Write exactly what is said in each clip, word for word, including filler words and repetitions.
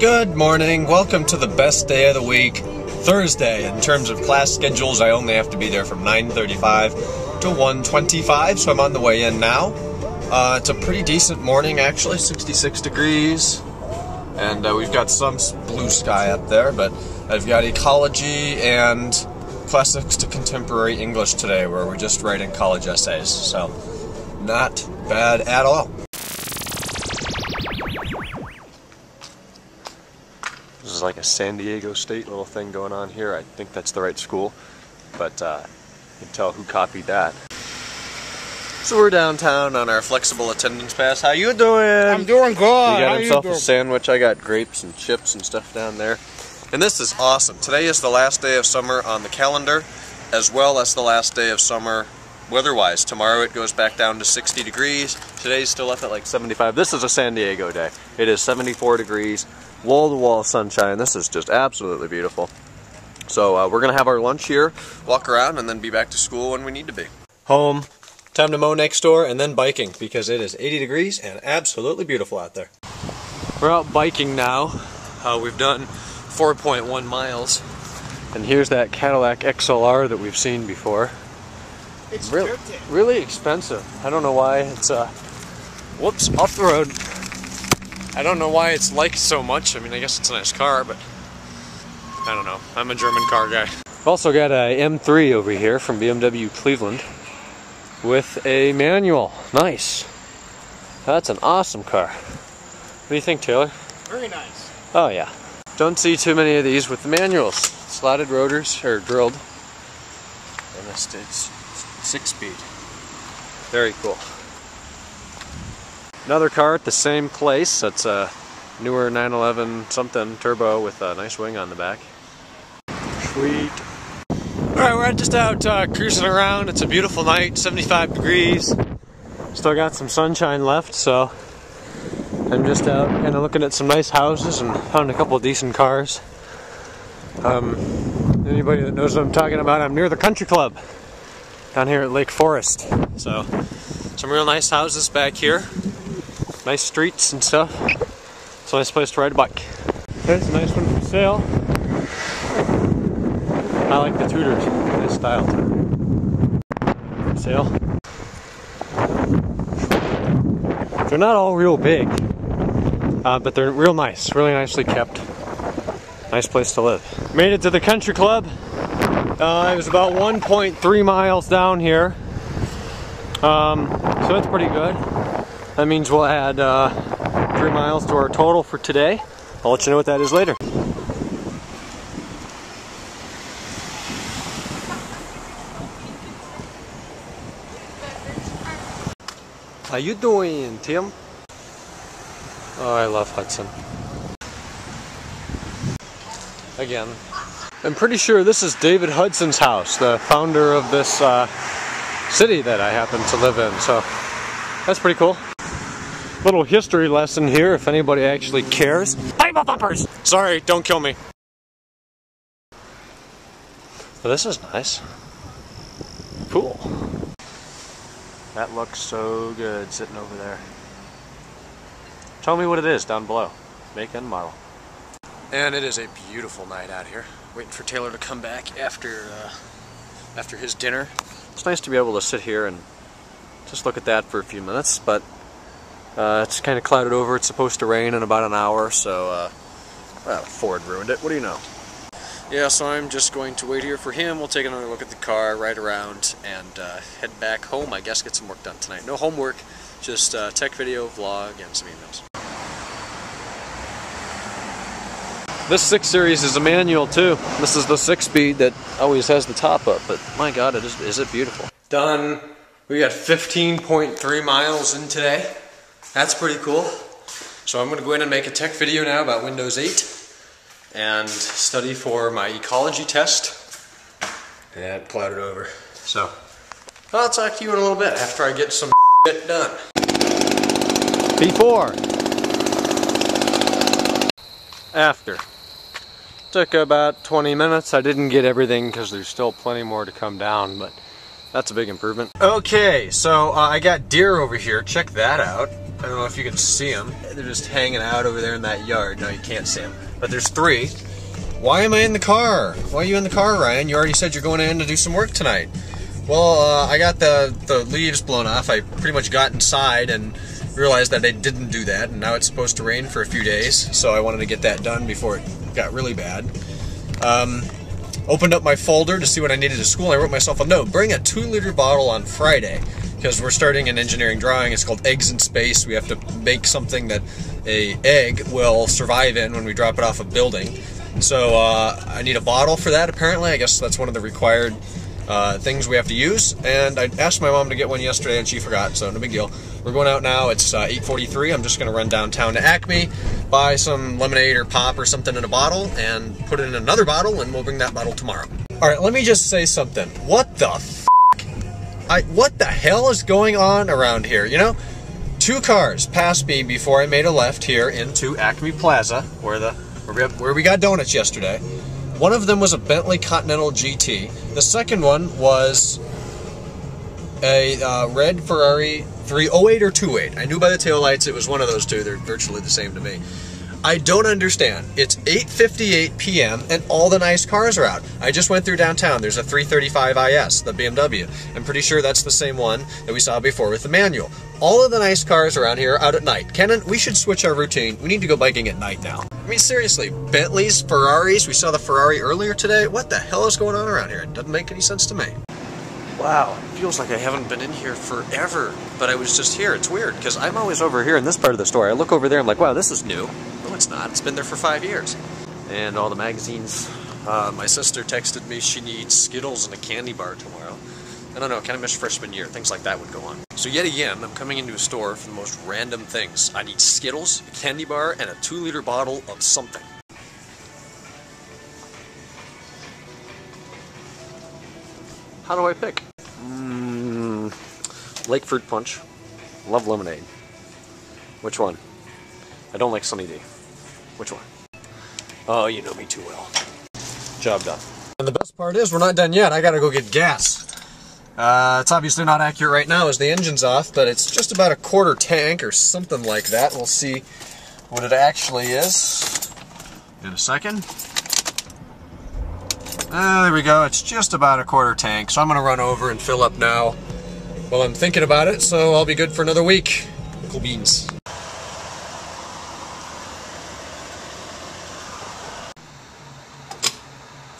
Good morning. Welcome to the best day of the week, Thursday. In terms of class schedules, I only have to be there from nine thirty-five to one twenty-five, so I'm on the way in now. Uh, it's a pretty decent morning, actually, sixty-six degrees, and uh, we've got some blue sky up there, but I've got ecology and classics to contemporary English today, where we're just writing college essays, so not bad at all. This is like a San Diego State little thing going on here. I think that's the right school, but uh, you can tell who copied that. So we're downtown on our flexible attendance pass. How you doing? I'm doing good. He got How himself you doing? a sandwich. I got grapes and chips and stuff down there. And this is awesome. Today is the last day of summer on the calendar, as well as the last day of summer weather-wise. Tomorrow it goes back down to sixty degrees. Today's still up at like seventy-five. This is a San Diego day. It is seventy-four degrees, wall-to-wall sunshine. This is just absolutely beautiful. So uh, we're going to have our lunch here, walk around, and then be back to school when we need to be. Home. Time to mow next door and then biking, because it is eighty degrees and absolutely beautiful out there. We're out biking now. Uh, we've done four point one miles, and here's that Cadillac X L R that we've seen before. It's really, really expensive. I don't know why it's uh, whoops, off the road. I don't know why it's liked so much. I mean, I guess it's a nice car, but I don't know. I'm a German car guy. We've also got a M three over here from B M W Cleveland with a manual. Nice. That's an awesome car. What do you think, Taylor? Very nice. Oh yeah. Don't see too many of these with the manuals. Slotted rotors, or drilled. And it's six-speed. Very cool. Another car at the same place. That's a newer nine eleven something turbo with a nice wing on the back. Sweet. Alright, we're just out uh, cruising around. It's a beautiful night, seventy-five degrees. Still got some sunshine left, so I'm just out kind of looking at some nice houses and found a couple of decent cars. Um, anybody that knows what I'm talking about, I'm near the Country Club down here at Lake Forest. So, some real nice houses back here. Nice streets and stuff. It's a nice place to ride a bike. There's a nice one for sale. I like the Tudors. Nice style to it. For sale. They're not all real big. Uh, but they're real nice, really nicely kept. Nice place to live. Made it to the Country Club. Uh, it was about one point three miles down here. Um, so that's pretty good. That means we'll add uh, three miles to our total for today. I'll let you know what that is later. How you doing, Tim? Oh, I love Hudson. Again. I'm pretty sure this is David Hudson's house, the founder of this uh, city that I happen to live in, so that's pretty cool. Little history lesson here, if anybody actually cares. Bible bumpers! Sorry, don't kill me. Well, this is nice. Cool. That looks so good sitting over there. Tell me what it is down below. Make and model. And it is a beautiful night out here. Waiting for Taylor to come back after uh, after his dinner. It's nice to be able to sit here and just look at that for a few minutes, but uh, it's kind of clouded over. It's supposed to rain in about an hour, so uh, well, Ford ruined it. What do you know? Yeah, so I'm just going to wait here for him. We'll take another look at the car, ride around, and uh, head back home. I guess get some work done tonight. No homework, just uh, tech video, vlog, and some emails. This six series is a manual too. This is the six-speed that always has the top up, but my God, it is, is it beautiful. Done. We got fifteen point three miles in today. That's pretty cool. So I'm gonna go in and make a tech video now about Windows eight and study for my ecology test. And yeah, it clouded over. So I'll talk to you in a little bit after I get some shit done. Before. After. Took about twenty minutes. I didn't get everything because there's still plenty more to come down, but that's a big improvement. Okay, so uh, I got deer over here. Check that out. I don't know if you can see them. They're just hanging out over there in that yard. No, you can't see them. But there's three. Why am I in the car? Why are you in the car, Ryan? You already said you're going in to do some work tonight. Well, uh, I got the, the leaves blown off. I pretty much got inside and realized that I didn't do that, and now it's supposed to rain for a few days, so I wanted to get that done before it got really bad. Um, opened up my folder to see what I needed at school, and I wrote myself a note. Bring a two-liter bottle on Friday, because we're starting an engineering drawing. It's called Eggs in Space. We have to make something that a egg will survive in when we drop it off a building. So uh, I need a bottle for that, apparently. I guess that's one of the required uh, things we have to use. And I asked my mom to get one yesterday, and she forgot, so no big deal. We're going out now. It's uh, eight forty-three. I'm just going to run downtown to Acme, buy some lemonade or pop or something in a bottle, and put it in another bottle, and we'll bring that bottle tomorrow. All right, let me just say something. What the f***? I, what the hell is going on around here? You know, two cars passed me before I made a left here into Acme Plaza, where the where we, have, where we got donuts yesterday. One of them was a Bentley Continental G T. The second one was a uh, red Ferrari three oh eight or two eight. I knew by the taillights it was one of those two. They're virtually the same to me. I don't understand. It's eight fifty-eight p m and all the nice cars are out. I just went through downtown. There's a three thirty-five is, the B M W. I'm pretty sure that's the same one that we saw before with the manual. All of the nice cars around here are out at night. Kenan, we should switch our routine. We need to go biking at night now. I mean, seriously, Bentleys, Ferraris. We saw the Ferrari earlier today. What the hell is going on around here? It doesn't make any sense to me. Wow, it feels like I haven't been in here forever, but I was just here. It's weird, because I'm always over here in this part of the store. I look over there, I'm like, wow, this is new. No, it's not. It's been there for five years. And all the magazines. Uh, my sister texted me she needs Skittles and a candy bar tomorrow. I don't know, kind of miss freshman year. Things like that would go on. So yet again, I'm coming into a store for the most random things. I need Skittles, a candy bar, and a two-liter bottle of something. How do I pick? Mm, Lake Fruit Punch. Love lemonade. Which one? I don't like Sunny D. Which one? Oh, you know me too well. Job done. And the best part is we're not done yet. I gotta go get gas. Uh, it's obviously not accurate right now as the engine's off, but it's just about a quarter tank or something like that. We'll see what it actually is in a second. Uh, there we go, it's just about a quarter tank, so I'm gonna run over and fill up now while I'm thinking about it, so I'll be good for another week. Cool beans.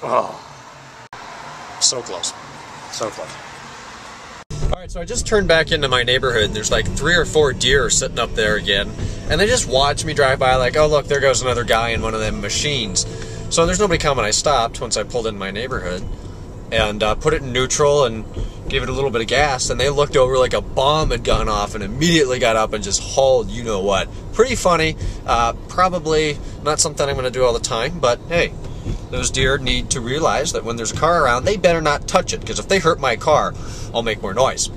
Oh, so close, so close. All right, so I just turned back into my neighborhood. There's like three or four deer sitting up there again, and they just watch me drive by like, oh look, there goes another guy in one of them machines. So there's nobody coming. I stopped once I pulled in my neighborhood and uh, put it in neutral and gave it a little bit of gas, and they looked over like a bomb had gone off and immediately got up and just hauled you know what. Pretty funny. Uh, probably not something I'm going to do all the time, but hey, those deer need to realize that when there's a car around, they better not touch it, because if they hurt my car, I'll make more noise.